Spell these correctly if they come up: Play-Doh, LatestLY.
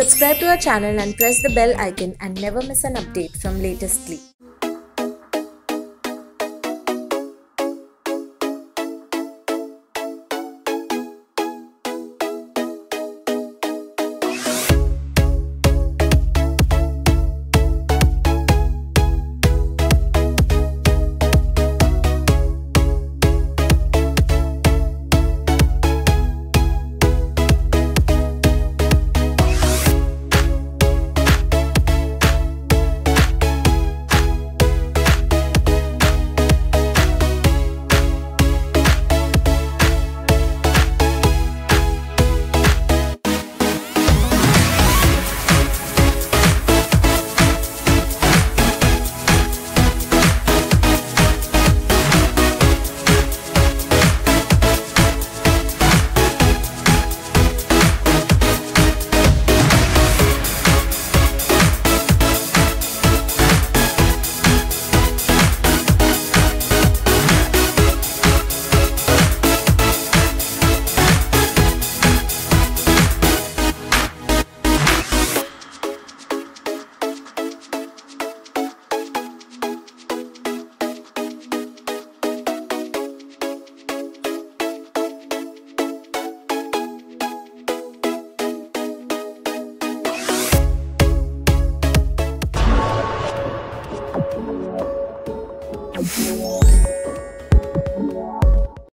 Subscribe to our channel and press the bell icon and never miss an update from LatestLY.